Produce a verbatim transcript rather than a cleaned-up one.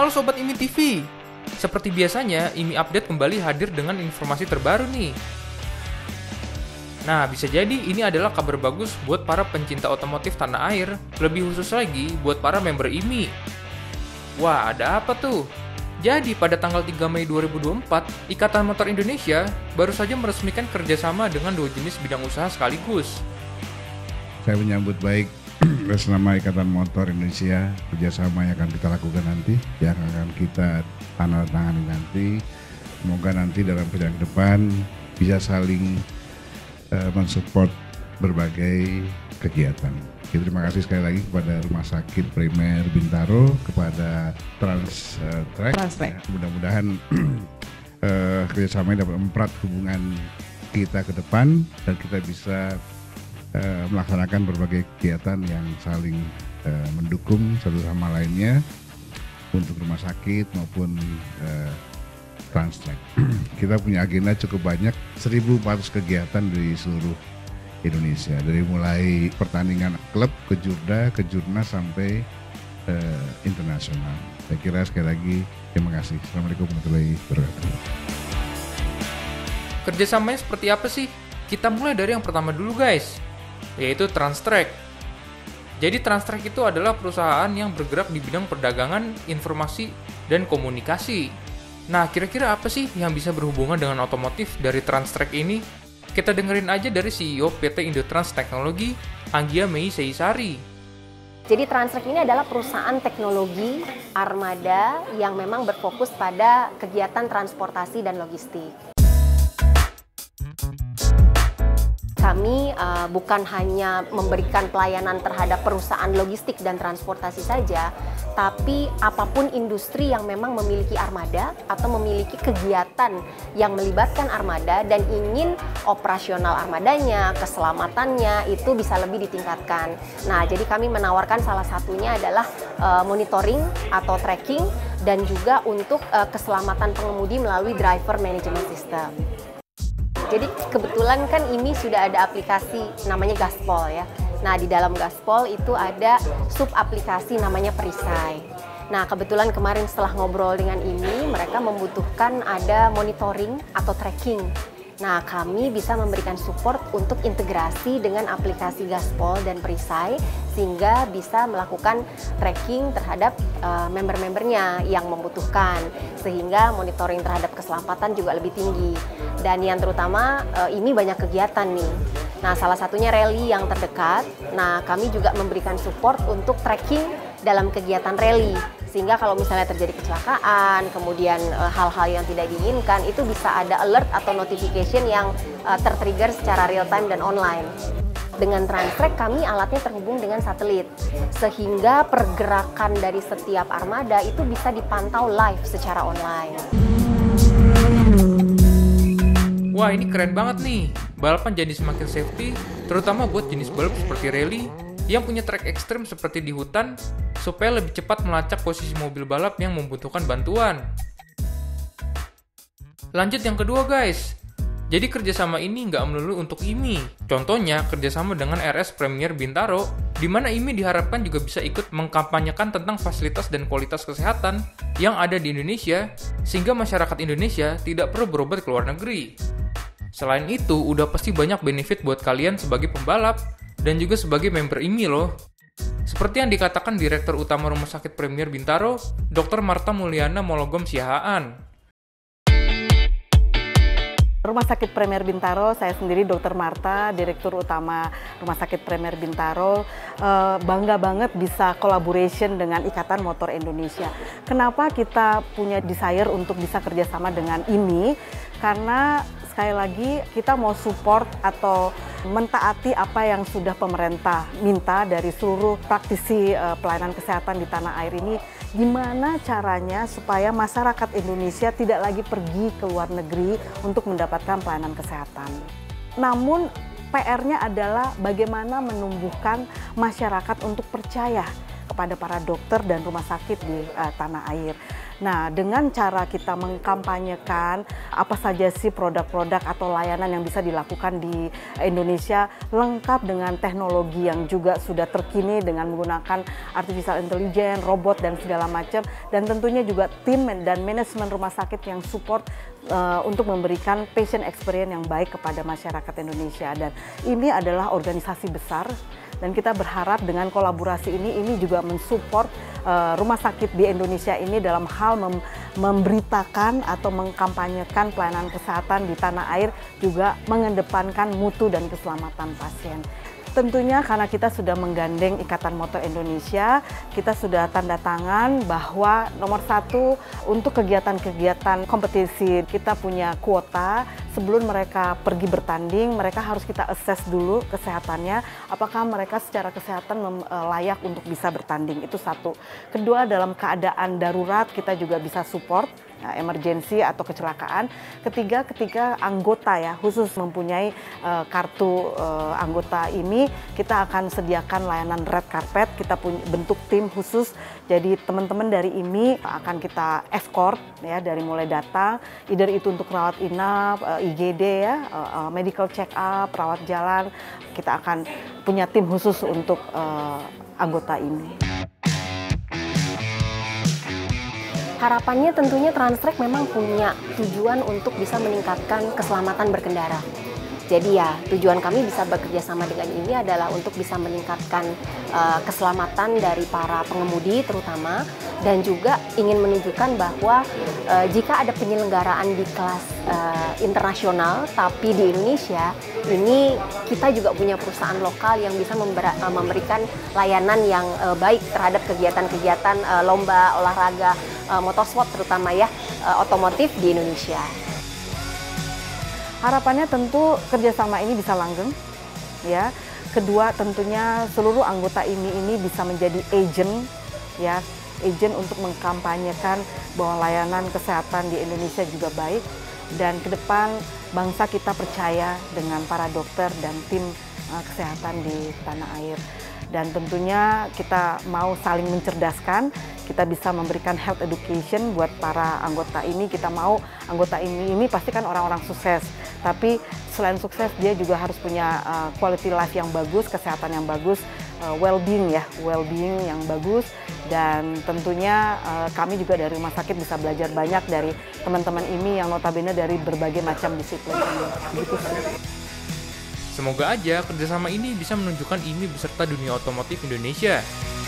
Halo Sobat I M I T V, seperti biasanya I M I Update kembali hadir dengan informasi terbaru nih. Nah, bisa jadi ini adalah kabar bagus buat para pencinta otomotif tanah air, lebih khusus lagi buat para member I M I. Wah, ada apa tuh? Jadi, pada tanggal tiga Mei dua ribu dua puluh empat, Ikatan Motor Indonesia baru saja meresmikan kerjasama dengan dua jenis bidang usaha sekaligus. Saya menyambut baik bersama Ikatan Motor Indonesia, kerjasama yang akan kita lakukan nanti, yang akan kita tandatangani nanti. Semoga nanti dalam perjalanan ke depan bisa saling uh, mensupport berbagai kegiatan. Terima kasih sekali lagi kepada Rumah Sakit Premier Bintaro, kepada TransTRACK. TransTRACK. Ya, mudah-mudahan eh, kerjasamanya dapat mempererat hubungan kita ke depan dan kita bisa eh, melaksanakan berbagai kegiatan yang saling eh, mendukung satu sama lainnya untuk rumah sakit maupun eh, TransTRACK. Kita punya agenda cukup banyak, seribu empat ratus kegiatan dari seluruh Indonesia, dari mulai pertandingan klub ke jurda, ke jurna sampai uh, internasional. Saya kira sekali lagi terima kasih. Assalamualaikum warahmatullahi wabarakatuh. Kerjasamanya seperti apa sih? Kita mulai dari yang pertama dulu guys, yaitu TransTRACK. Jadi TransTRACK itu adalah perusahaan yang bergerak di bidang perdagangan, informasi, dan komunikasi. Nah, kira-kira apa sih yang bisa berhubungan dengan otomotif dari TransTRACK ini? Kita dengerin aja dari C E O P T Indotrans Teknologi, Anggia Mei Seisari. Jadi TransTRACK ini adalah perusahaan teknologi armada yang memang berfokus pada kegiatan transportasi dan logistik. Kami uh, bukan hanya memberikan pelayanan terhadap perusahaan logistik dan transportasi saja, tapi apapun industri yang memang memiliki armada atau memiliki kegiatan yang melibatkan armada dan ingin operasional armadanya, keselamatannya itu bisa lebih ditingkatkan. Nah, jadi kami menawarkan salah satunya adalah uh, monitoring atau tracking dan juga untuk uh, keselamatan pengemudi melalui driver management system. Jadi kebetulan kan I M I sudah ada aplikasi namanya Gaspol ya. Nah, di dalam Gaspol itu ada sub aplikasi namanya Perisai. Nah, kebetulan kemarin setelah ngobrol dengan I M I, mereka membutuhkan ada monitoring atau tracking. Nah, kami bisa memberikan support untuk integrasi dengan aplikasi Gaspol dan Perisai sehingga bisa melakukan tracking terhadap uh, member-membernya yang membutuhkan, sehingga monitoring terhadap keselamatan juga lebih tinggi. Dan yang terutama uh, ini banyak kegiatan nih. Nah, salah satunya rally yang terdekat. Nah, kami juga memberikan support untuk tracking dalam kegiatan rally, sehingga kalau misalnya terjadi kecelakaan, kemudian hal-hal e, yang tidak diinginkan, itu bisa ada alert atau notification yang e, tertrigger secara real time dan online. Dengan TransTRACK, kami alatnya terhubung dengan satelit, sehingga pergerakan dari setiap armada itu bisa dipantau live secara online. Wah, ini keren banget nih. Balapan jadi semakin safety, terutama buat jenis balap seperti rally yang punya track ekstrim seperti di hutan, supaya lebih cepat melacak posisi mobil balap yang membutuhkan bantuan. Lanjut yang kedua guys, jadi kerjasama ini nggak melulu untuk I M I. Contohnya kerjasama dengan R S Premier Bintaro, di mana I M I diharapkan juga bisa ikut mengkampanyekan tentang fasilitas dan kualitas kesehatan yang ada di Indonesia, sehingga masyarakat Indonesia tidak perlu berobat ke luar negeri. Selain itu, udah pasti banyak benefit buat kalian sebagai pembalap dan juga sebagai member I M I loh. Seperti yang dikatakan Direktur Utama Rumah Sakit Premier Bintaro, dokter Marta Mulyana Mologom Siahaan. Rumah Sakit Premier Bintaro, saya sendiri dokter Marta, Direktur Utama Rumah Sakit Premier Bintaro, eh, bangga banget bisa collaboration dengan Ikatan Motor Indonesia. Kenapa kita punya desire untuk bisa kerjasama dengan I M I? Karena sekali lagi kita mau support atau mentaati apa yang sudah pemerintah minta dari seluruh praktisi pelayanan kesehatan di tanah air ini. Gimana caranya supaya masyarakat Indonesia tidak lagi pergi ke luar negeri untuk mendapatkan pelayanan kesehatan. Namun P R-nya adalah bagaimana menumbuhkan masyarakat untuk percaya kepada para dokter dan rumah sakit di uh, tanah air. Nah, dengan cara kita mengkampanyekan apa saja sih produk-produk atau layanan yang bisa dilakukan di Indonesia, lengkap dengan teknologi yang juga sudah terkini dengan menggunakan artificial intelligence, robot dan segala macam, dan tentunya juga tim dan manajemen rumah sakit yang support uh, untuk memberikan patient experience yang baik kepada masyarakat Indonesia. Dan ini adalah organisasi besar, dan kita berharap dengan kolaborasi ini ini juga mensupport uh, rumah sakit di Indonesia ini dalam hal mem memberitakan atau mengkampanyekan pelayanan kesehatan di tanah air, juga mengedepankan mutu dan keselamatan pasien. Tentunya karena kita sudah menggandeng Ikatan Motor Indonesia, kita sudah tanda tangan bahwa nomor satu untuk kegiatan-kegiatan kompetisi kita punya kuota. Sebelum mereka pergi bertanding, mereka harus kita assess dulu kesehatannya, apakah mereka secara kesehatan layak untuk bisa bertanding, itu satu. Kedua, dalam keadaan darurat kita juga bisa support, emergency atau kecelakaan. Ketiga, ketika anggota ya khusus mempunyai uh, kartu uh, anggota I M I, kita akan sediakan layanan red carpet, kita punya bentuk tim khusus. Jadi teman-teman dari I M I akan kita escort ya, dari mulai datang, either itu untuk rawat inap, uh, I G D ya, uh, medical check up, rawat jalan, kita akan punya tim khusus untuk uh, anggota I M I. Harapannya tentunya TransTRACK memang punya tujuan untuk bisa meningkatkan keselamatan berkendara. Jadi ya, tujuan kami bisa bekerja sama dengan ini adalah untuk bisa meningkatkan uh, keselamatan dari para pengemudi terutama, dan juga ingin menunjukkan bahwa uh, jika ada penyelenggaraan di kelas uh, internasional tapi di Indonesia, ini kita juga punya perusahaan lokal yang bisa uh, memberikan layanan yang uh, baik terhadap kegiatan-kegiatan uh, lomba olahraga, motorsport terutama ya, otomotif di Indonesia. Harapannya tentu kerjasama ini bisa langgeng ya. Kedua, tentunya seluruh anggota I M I ini bisa menjadi agent ya, agent untuk mengkampanyekan bahwa layanan kesehatan di Indonesia juga baik, dan ke depan bangsa kita percaya dengan para dokter dan tim kesehatan di tanah air. Dan tentunya kita mau saling mencerdaskan, kita bisa memberikan health education buat para anggota ini. Kita mau anggota ini ini pasti kan orang-orang sukses, tapi selain sukses dia juga harus punya uh, quality life yang bagus, kesehatan yang bagus, uh, well-being ya, well-being yang bagus. Dan tentunya uh, kami juga dari rumah sakit bisa belajar banyak dari teman-teman ini yang notabene dari berbagai macam disiplin gitu. Semoga aja kerjasama ini bisa menunjukkan I M I beserta dunia otomotif Indonesia.